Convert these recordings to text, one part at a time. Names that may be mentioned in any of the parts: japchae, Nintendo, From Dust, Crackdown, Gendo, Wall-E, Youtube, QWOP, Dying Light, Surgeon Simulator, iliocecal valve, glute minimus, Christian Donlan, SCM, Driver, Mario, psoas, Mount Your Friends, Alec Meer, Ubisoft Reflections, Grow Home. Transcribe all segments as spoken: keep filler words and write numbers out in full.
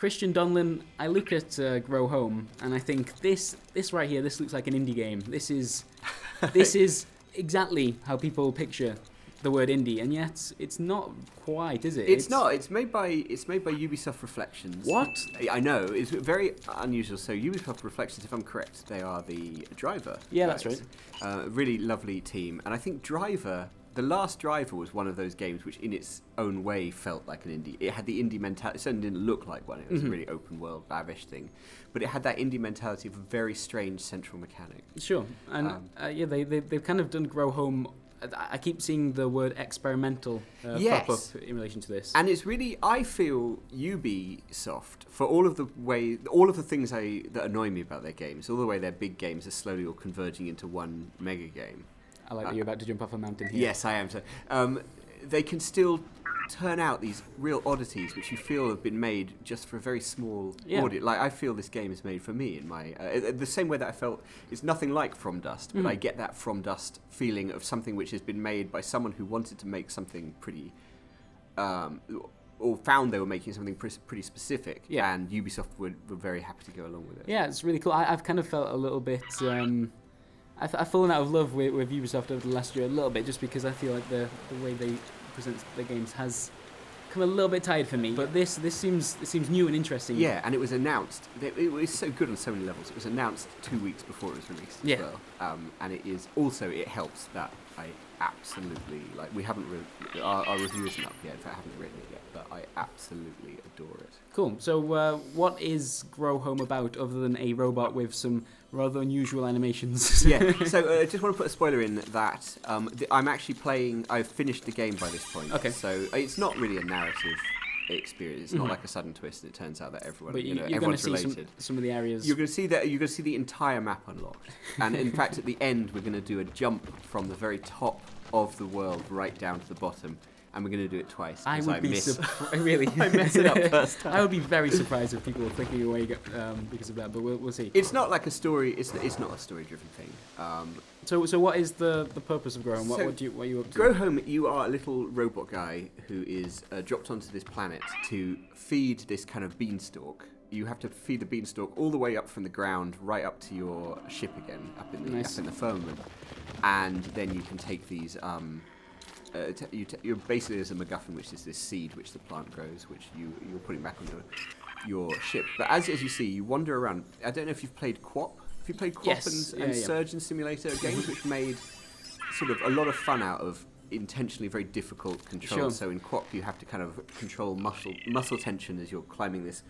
Christian Donlan, I look at uh, Grow Home and I think this this right here, this looks like an indie game. This is this is exactly how people picture the word indie, and yet it's not quite, is it? It's, it's not. It's made by it's made by Ubisoft Reflections. What? I know. It's very unusual. So Ubisoft Reflections, if I'm correct, they are the Driver. Yeah, guys. That's right. Uh, really lovely team, and I think Driver. The last Driver was one of those games which in its own way felt like an indie. It had the indie mentality. It certainly didn't look like one. It was mm-hmm. a really open world, lavish thing. But it had that indie mentality of a very strange central mechanic. Sure. And um, uh, yeah, they, they, they've kind of done Grow Home. I keep seeing the word experimental uh, yes. pop up in relation to this. And it's really, I feel Ubisoft, for all of the way, all of the things I, that annoy me about their games, all the way their big games are slowly all converging into one mega game. I like that you're about to jump off a mountain here. Yes, I am. So, um, they can still turn out these real oddities which you feel have been made just for a very small yeah. audience. Like, I feel this game is made for me in my... Uh, the same way that I felt it's nothing like From Dust, but mm. I get that From Dust feeling of something which has been made by someone who wanted to make something pretty... Um, or found they were making something pretty specific, yeah. and Ubisoft were, were very happy to go along with it. Yeah, it's really cool. I, I've kind of felt a little bit... Um, I've, I've fallen out of love with, with Ubisoft over the last year a little bit, just because I feel like the, the way they present their games has come a little bit tired for me. But this this seems it seems new and interesting. Yeah, and it was announced. It, it was so good on so many levels. It was announced two weeks before it was released yeah. as well. Um, and it is also it helps that I absolutely like. We haven't re our, our review isn't up yet. In fact, I haven't written it yet, but I absolutely adore it. Cool. So, uh, what is Grow Home about other than a robot with some rather unusual animations? Yeah, so I uh, just want to put a spoiler in that um, th I'm actually playing, I've finished the game by this point. Okay. So it's not really a narrative experience, it's mm-hmm. not like a sudden twist and it turns out that everyone, but you, you know, you're everyone's gonna see related. Some, some of the areas. You're going to see that, you're going to see the entire map unlocked. And in fact at the end we're going to do a jump from the very top of the world right down to the bottom. And we're going to do it twice. I would I be surprised. Really, I messed it up first time. I would be very surprised if people were clicking away um, because of that. But we'll, we'll see. It's not like a story. It's it's not a story-driven thing. Um, so so what is the the purpose of Grow Home? What, so what do you what are you up to? Grow Home. You are a little robot guy who is uh, dropped onto this planet to feed this kind of beanstalk. You have to feed the beanstalk all the way up from the ground, right up to your ship again, up in the nice. up in the firmament, and then you can take these. Um, Uh, t you t you're basically as a MacGuffin, which is this seed which the plant grows, which you, you're putting back on your, your ship. But as, as you see, you wander around. I don't know if you've played Q W O P. Have you played Q W O P yes. and, yeah, and yeah. Surgeon Simulator? Games which made sort of a lot of fun out of intentionally very difficult controls. Sure. So in Q W O P, you have to kind of control muscle, muscle tension as you're climbing this...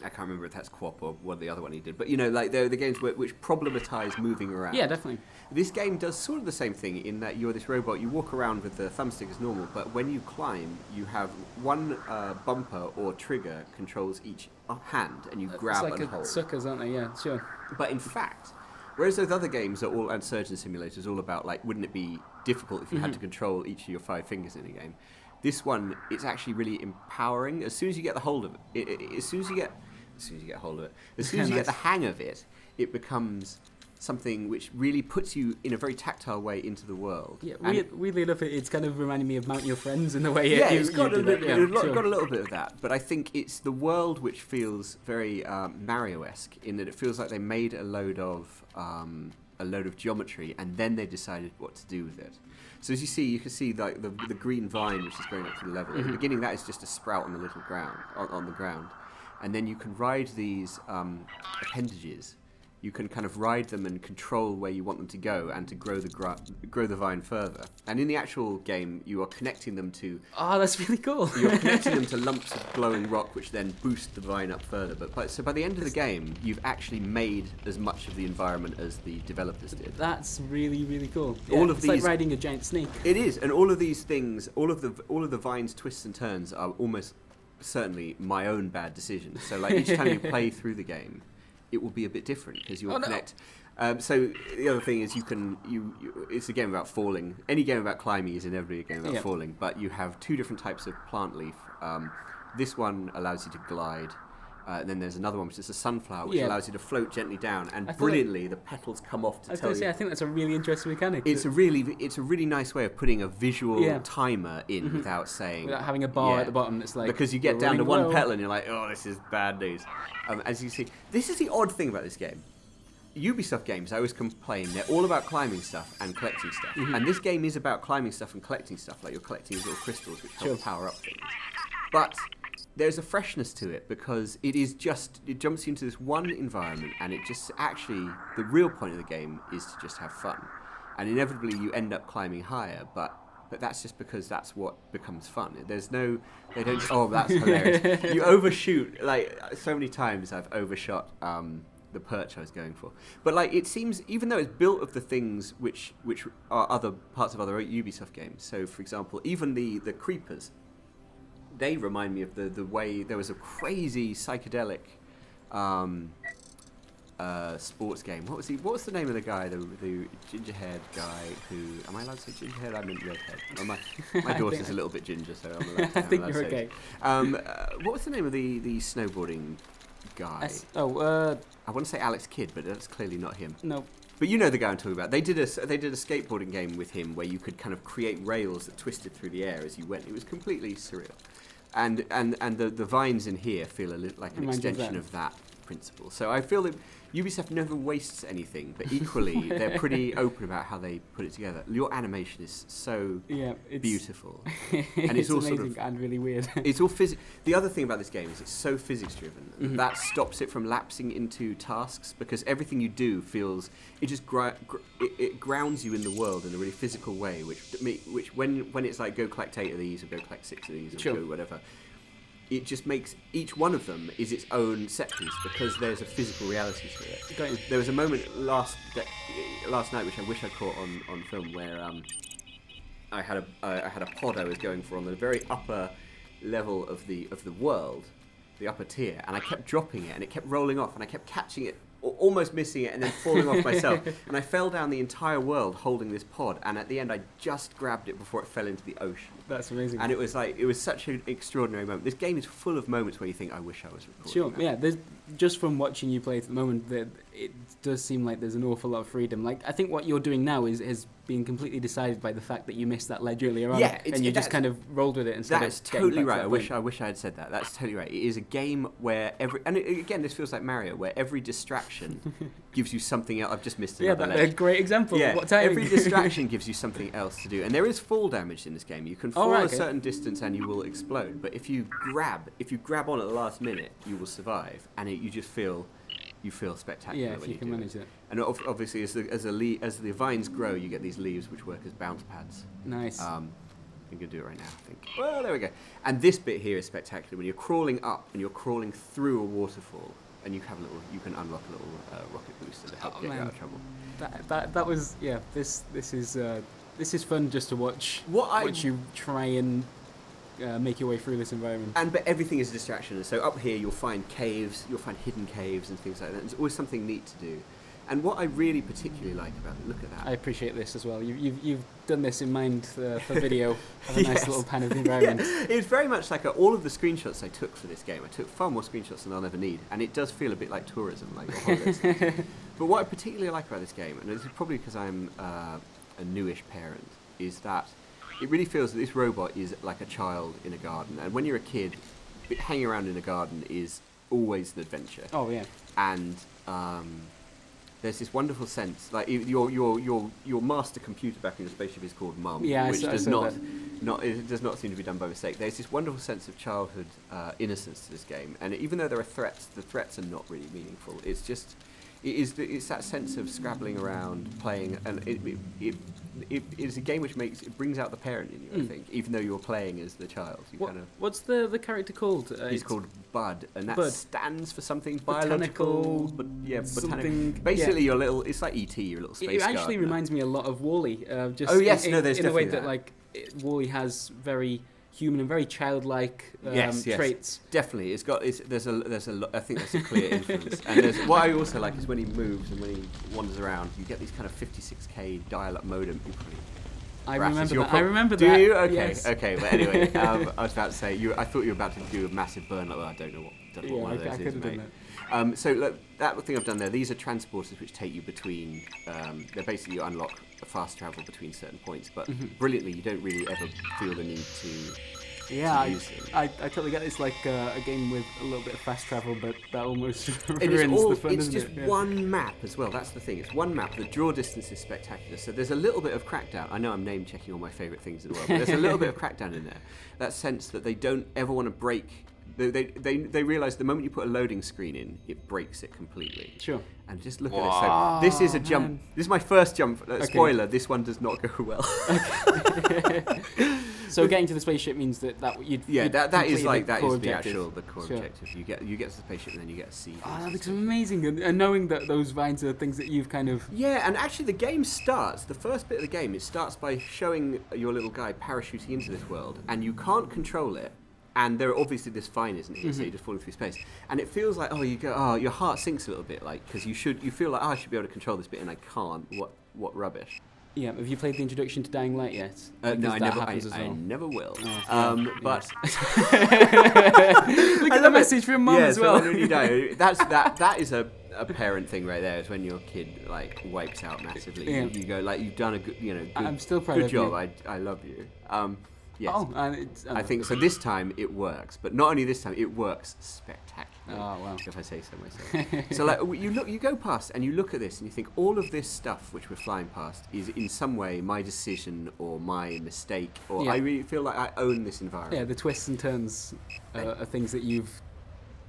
I can't remember if that's Q W O P or what the other one he did, but you know, like they're the games which problematize moving around. Yeah, definitely. This game does sort of the same thing in that you're this robot, you walk around with the thumbstick as normal, but when you climb, you have one uh, bumper or trigger controls each hand, and you grab and hold. It's like suckers, aren't they? Yeah, sure. But in fact, whereas those other games are all, and Surgeon Simulator is all about like, wouldn't it be difficult if you mm-hmm. had to control each of your five fingers in a game? This one, it's actually really empowering. As soon as you get the hold of it, it, it as soon as you get As soon as you get hold of it, as soon as you nice. get the hang of it, it becomes something which really puts you in a very tactile way into the world. Yeah, weird, weirdly enough, it's kind of reminding me of Mount Your Friends in the way it, yeah, you, it's got, you a bit, it. Yeah, it's got, sure. got a little bit of that. But I think it's the world which feels very um, Mario-esque in that it feels like they made a load of um, a load of geometry and then they decided what to do with it. So as you see, you can see like the, the green vine which is going up to the level. Mm-hmm. At the beginning, that is just a sprout on the little ground on, on the ground. And then you can ride these um, appendages. You can kind of ride them and control where you want them to go and to grow the gr grow the vine further. And in the actual game, you are connecting them to... Oh, that's really cool. You're connecting them to lumps of glowing rock, which then boost the vine up further. But, but So by the end of the game, you've actually made as much of the environment as the developers did. That's really, really cool. All yeah, of it's these, like riding a giant snake. It is. And all of these things, all of the, all of the vine's twists and turns are almost... certainly my own bad decision. So like each time you play through the game, it will be a bit different because you'll oh, connect. No. Um, so the other thing is you can, you, you, it's a game about falling. Any game about climbing is inevitably a game about yeah. falling, but you have two different types of plant leaf. Um, this one allows you to glide. Uh, and then there's another one, which is a sunflower, which yeah. allows you to float gently down, and brilliantly it, the petals come off to I was tell gonna you. Say, I think that's a really interesting mechanic. It's a really, it's a really nice way of putting a visual yeah. timer in mm-hmm. without saying, without having a bar yeah. at the bottom. That's like because you get down to one well. petal and you're like, oh, this is bad news. Um, as you see, this is the odd thing about this game. Ubisoft games, I always complain, they're all about climbing stuff and collecting stuff, mm-hmm. and this game is about climbing stuff and collecting stuff. Like you're collecting these little crystals which help sure. power up things, but there's a freshness to it because it is just, it jumps into this one environment, and it just actually, the real point of the game is to just have fun. And inevitably you end up climbing higher, but but that's just because that's what becomes fun. There's no, they don't, oh, that's hilarious. You overshoot, like so many times I've overshot um, the perch I was going for. But like it seems, even though it's built of the things which, which are other parts of other Ubisoft games, so for example, even the, the creepers, they remind me of the, the way there was a crazy psychedelic um, uh, sports game. What was he? What was the name of the guy? The, the ginger-haired guy who... Am I allowed to say ginger-haired? I meant red-haired. Oh, my my daughter's a little bit ginger, so I'm allowed to I think allowed you're to okay. Um, uh, what was the name of the, the snowboarding guy? That's, oh, uh... I want to say Alex Kidd, but that's clearly not him. No. But you know the guy I'm talking about. They did a they did a skateboarding game with him where you could kind of create rails that twisted through the air as you went. It was completely surreal, and and and the the vines in here feel a little like an Imagine extension that. of that principle. So I feel that Ubisoft never wastes anything, but equally they're pretty open about how they put it together. Your animation is so yeah, it's, beautiful, and it's, it's all amazing sort of, and really weird. It's all physics. The other thing about this game is it's so physics driven mm-hmm. that stops it from lapsing into tasks, because everything you do feels it just gr gr it, it grounds you in the world in a really physical way. Which which when when it's like go collect eight of these or go collect six of these or sure. go whatever. It just makes each one of them is its own set piece because there's a physical reality to it. Great. There was a moment last last night which I wish I caught on on film where um, I had a uh, I had a pod I was going for on the very upper level of the of the world, the upper tier, and I kept dropping it and it kept rolling off and I kept catching it, almost missing it and then falling off myself, and I fell down the entire world holding this pod, and at the end I just grabbed it before it fell into the ocean. That's amazing. And it was like, it was such an extraordinary moment. This game is full of moments where you think, I wish I was recording Sure, that. yeah, there's, just from watching you play at the moment, there, it does seem like there's an awful lot of freedom. Like, I think what you're doing now is, has been completely decided by the fact that you missed that ledge earlier on, yeah, and you just kind of rolled with it instead of getting back to that point. That is totally right. I wish, I wish I had said that. That's totally right. It is a game where every, and it, again, this feels like Mario, where every distraction gives you something else. I've just missed another ledge. Yeah, that's a great example. Yeah. What every distraction gives you something else to do. And there is fall damage in this game. You can fall oh, right, a okay. certain distance and you will explode. But if you grab, if you grab on at the last minute, you will survive. And it, you just feel, you feel spectacular. Yeah, if when you, you can do manage it. it. And obviously, as the as the, le as the vines grow, you get these leaves which work as bounce pads. Nice. Um, I'm going to do it right now, I think. Well, there we go. And this bit here is spectacular. When you're crawling up and you're crawling through a waterfall, and you have a little, you can unlock a little uh, rocket booster to help oh, get man. you out of trouble. That, that that was yeah. This this is uh, this is fun just to watch. What I watch you try and uh, make your way through this environment. And but everything is a distraction. And so up here you'll find caves, you'll find hidden caves and things like that. There's always something neat to do. And what I really particularly like about it, look at that. I appreciate this as well. You, you've, you've done this in mind uh, for video. Have a yes. nice little pan of the environment. Yeah. It was very much like a, all of the screenshots I took for this game. I took far more screenshots than I'll ever need. And it does feel a bit like tourism, like a holiday. But what I particularly like about this game, and this is probably because I'm uh, a newish parent, is that it really feels that this robot is like a child in a garden. And when you're a kid, hanging around in a garden is always an adventure. Oh, yeah. And... Um, there's this wonderful sense, like your your your your master computer back in the spaceship is called Mum, yeah, which I saw, does I saw not that. not it does not seem to be done by mistake. There's this wonderful sense of childhood uh, innocence to this game, and even though there are threats, the threats are not really meaningful. It's just, it is the, it's that sense of scrabbling around, playing, and it it, it it it is a game which makes it brings out the parent in you. Mm. I think, even though you're playing as the child, you what, kind of what's the the character called? Uh, he's called Bud, and that Bud. stands for something biological, but yeah, botanical. Basically. Yeah. Your little, it's like E T, your little space. It actually garden. reminds me a lot of Wall-E. Uh, just oh yes, in, no, there's in a way that, that like Wall-E has very human and very childlike um, yes, yes. traits. Definitely, it's got. It's, there's a there's a. I think that's a clear influence. And there's, what I also like is when he moves and when he wanders around, you get these kind of fifty-six K dial-up modem. I remember that. I remember that. Do you? Okay, yes. okay. But anyway, um, I was about to say, you, I thought you were about to do a massive burnout. Well, I don't know what, don't know what yeah, one I, of those I is, mate. Done that. Um, so look, that thing I've done there, these are transporters which take you between, um, they're basically you unlock a fast travel between certain points, but mm-hmm. brilliantly you don't really ever feel the need to, yeah, to use it. I, I, I totally get it. It's like uh, a game with a little bit of fast travel, but that almost it ruins all, the fun, It's just it? yeah. one map as well, that's the thing, it's one map. The draw distance is spectacular, so there's a little bit of Crackdown. I know I'm name checking all my favourite things in the world, but there's a little bit of Crackdown in there. That sense that they don't ever want to break. They, they, they, they realise the moment you put a loading screen in, it breaks it completely. Sure. And just look wow. at it. So this is a jump. Man. This is my first jump. Uh, okay. Spoiler, this one does not go well. Okay. So getting to the spaceship means that, that you'd Yeah, you'd that, that is like, that is the actual, the core sure. objective. You get, you get to the spaceship and then you get a seed. Oh, that looks amazing. And, and knowing that those vines are things that you've kind of... Yeah, and actually the game starts, the first bit of the game, it starts by showing your little guy parachuting into this world, and you can't control it. And there are obviously this vine, isn't it? Mm-hmm. So you're just falling through space, and it feels like oh, you go, oh, your heart sinks a little bit, like because you should, you feel like oh, I should be able to control this bit, and I can't. What, what rubbish? Yeah. Have you played the introduction to Dying Light yet? Uh, no, I never. I, well. I never will. Oh, um, yeah. But look at the message from mum yeah, as well. So die, that's that. That is a. a parent thing right there is when your kid like wipes out massively. Yeah. You go like you've done a good, you know. Good, I'm still proud good of job. You. I I love you. Um, Yes. Oh, and it's, I, I think so. This time it works, but not only this time, it works spectacularly. Oh wow! If I say so myself. So like you look, you go past, and you look at this, and you think all of this stuff which we're flying past is in some way my decision or my mistake, or yeah. I really feel like I own this environment. Yeah, the twists and turns uh, are things that you've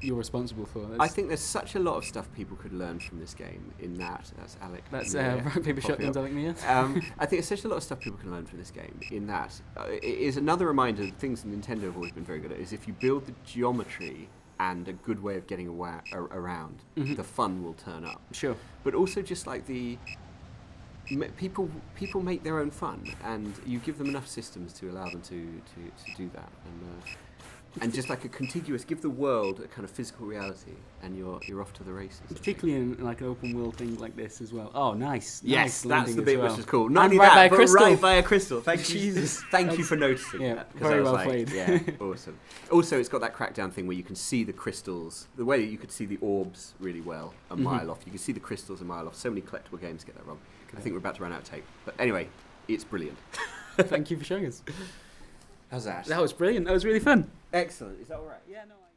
you're responsible for. That's I think there's such a lot of stuff people could learn from this game. In that, that's Alec. That's uh, Rock Paper Shotguns, Alec Meer. Um, I think there's such a lot of stuff people can learn from this game. In that, uh, it is another reminder of things that Nintendo have always been very good at. Is if you build the geometry and a good way of getting away, uh, around, mm-hmm. the fun will turn up. Sure. But also just like the people, people make their own fun, and you give them enough systems to allow them to to, to do that. And, uh, And just like a contiguous, give the world a kind of physical reality, and you're you're off to the races. Particularly in like an open world thing like this as well. Oh, nice! Yes, nice that's the bit well. which is cool. Not and only right that, by but a right by a crystal. Thank Jesus, you, thank that's, you for noticing. Yeah, that, very I was well like, played. Yeah, awesome. Also, it's got that Crackdown thing where you can see the crystals. The way you could see the orbs really well a mm-hmm. mile off. You can see the crystals a mile off. So many collectible games get that wrong. Okay. I think we're about to run out of tape. But anyway, it's brilliant. Thank you for showing us. How's that? That was brilliant. That was really fun. Excellent. Is that all right? Yeah, no. I